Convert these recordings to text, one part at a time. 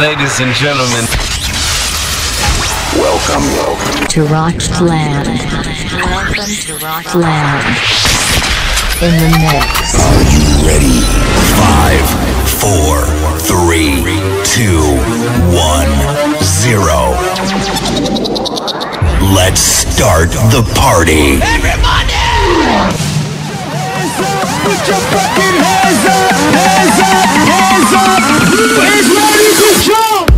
Ladies and gentlemen, welcome to Rockland. Welcome to Rockland. In the mix. Are you ready? 5, 4, 3, 2, 1, 0. Let's start the party. Everybody! Put your fucking hands up, hands up, hands up. He's ready to jump!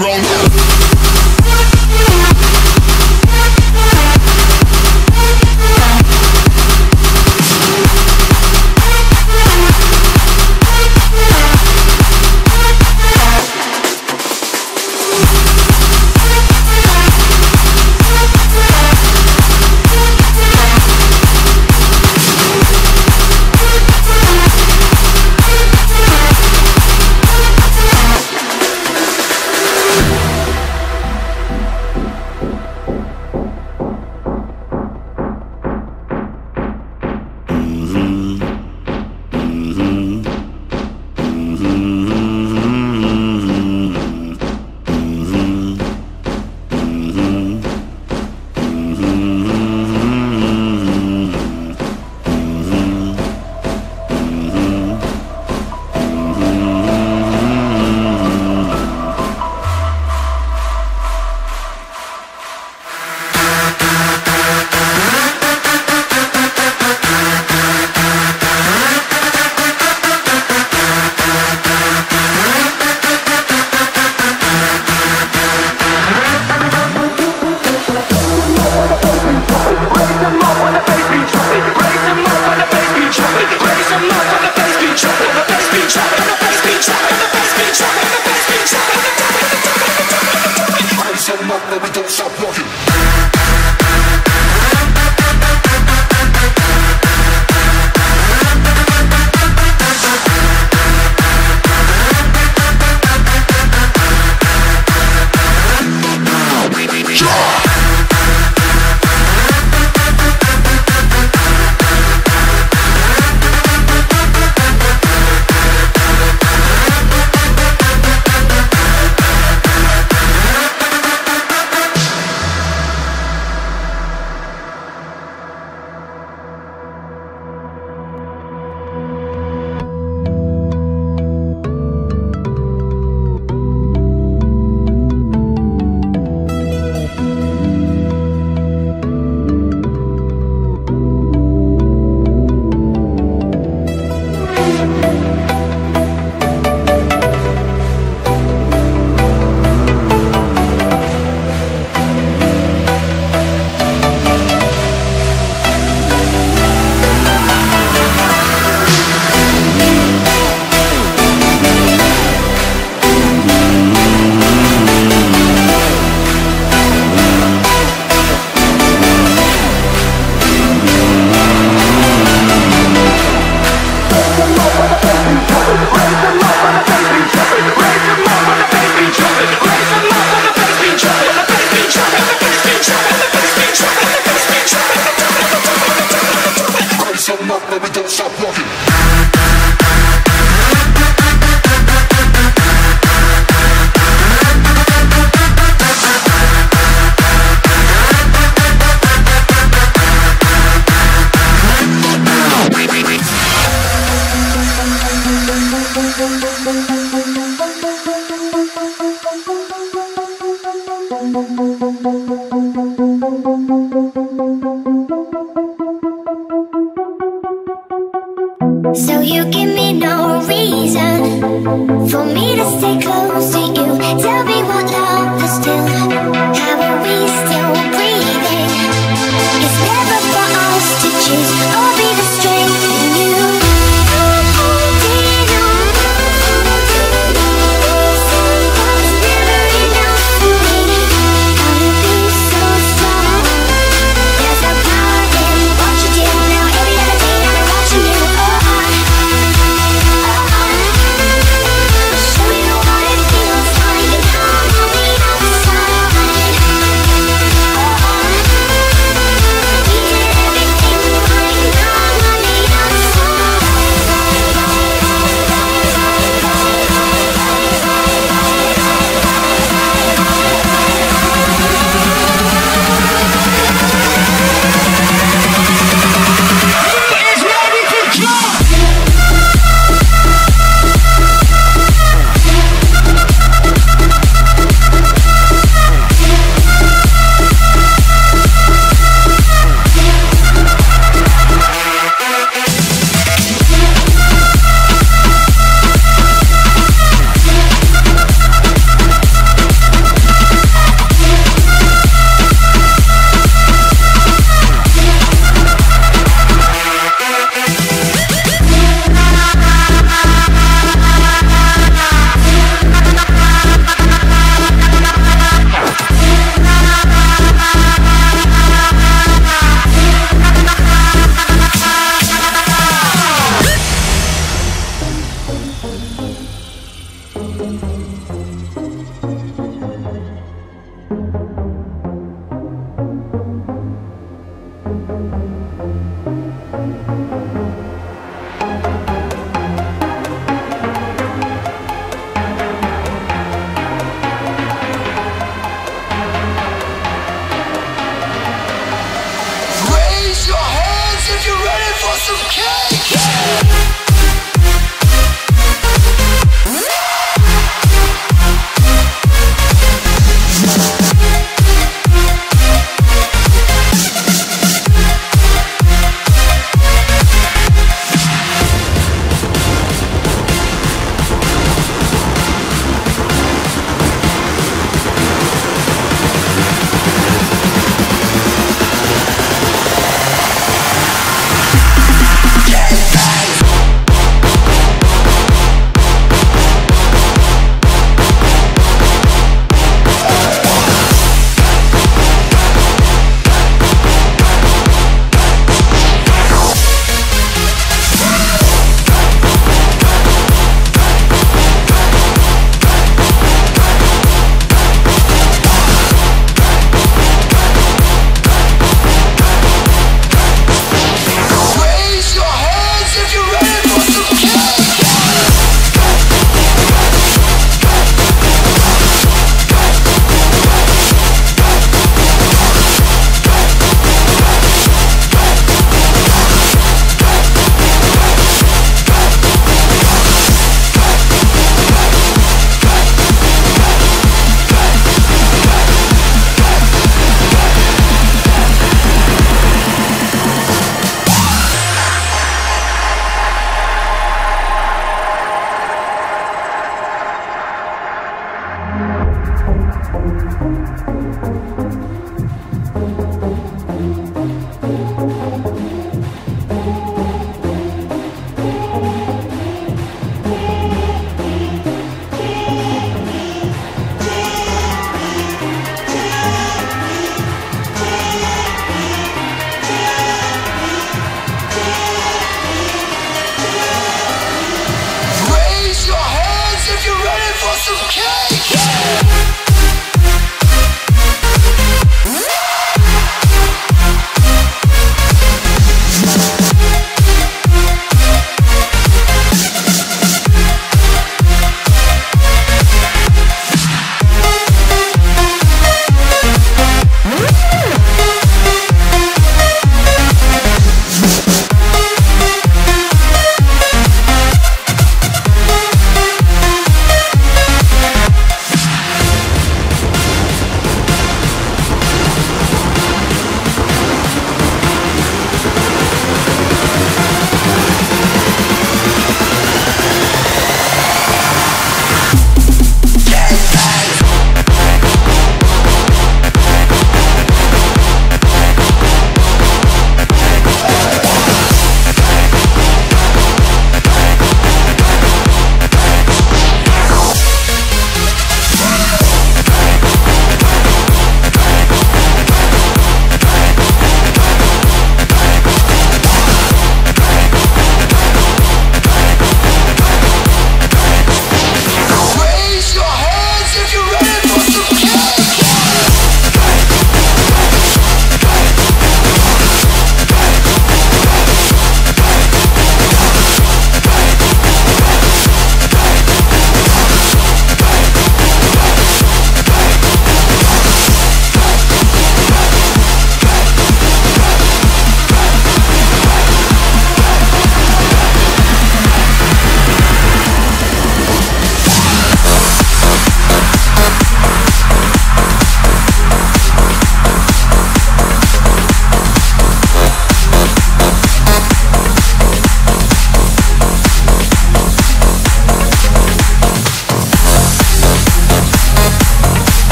and roll.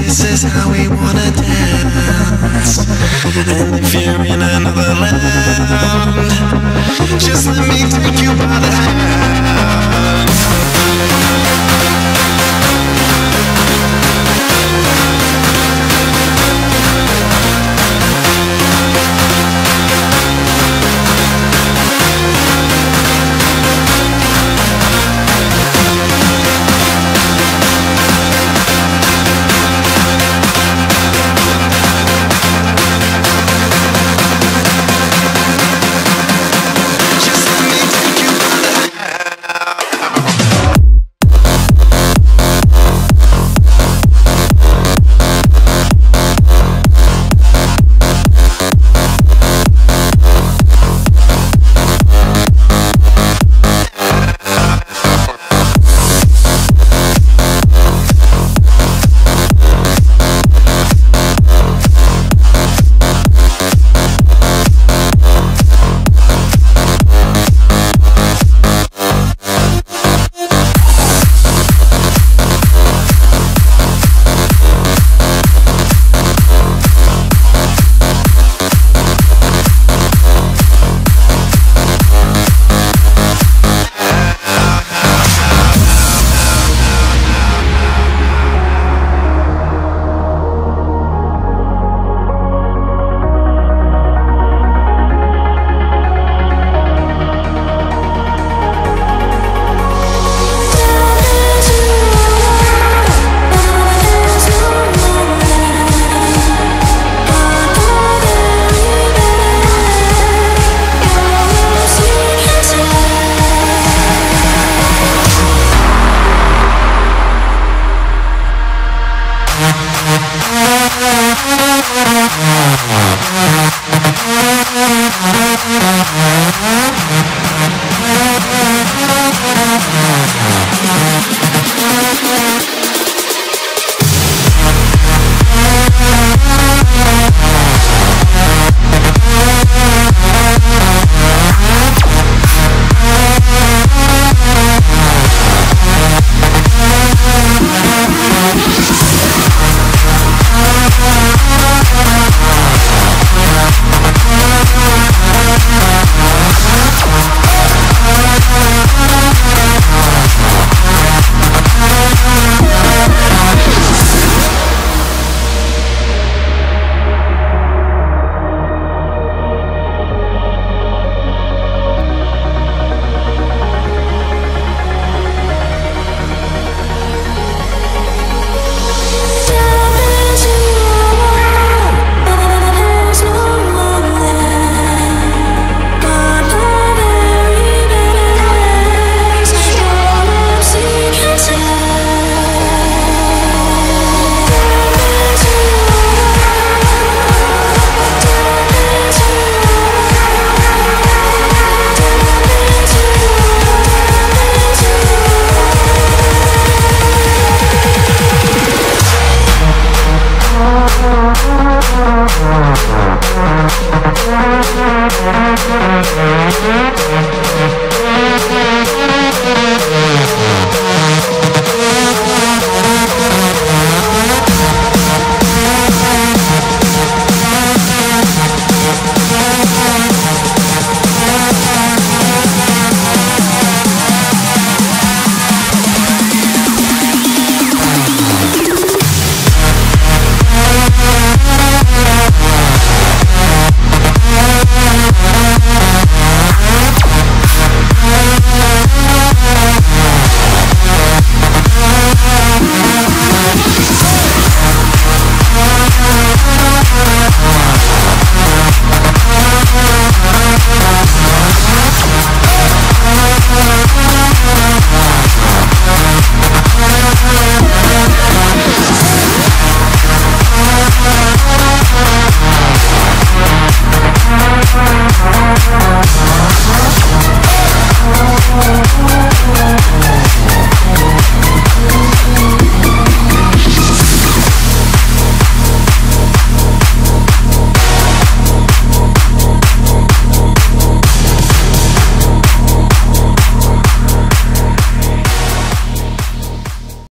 This is how we wanna dance, and if you're in another land, just let me take you by the hand.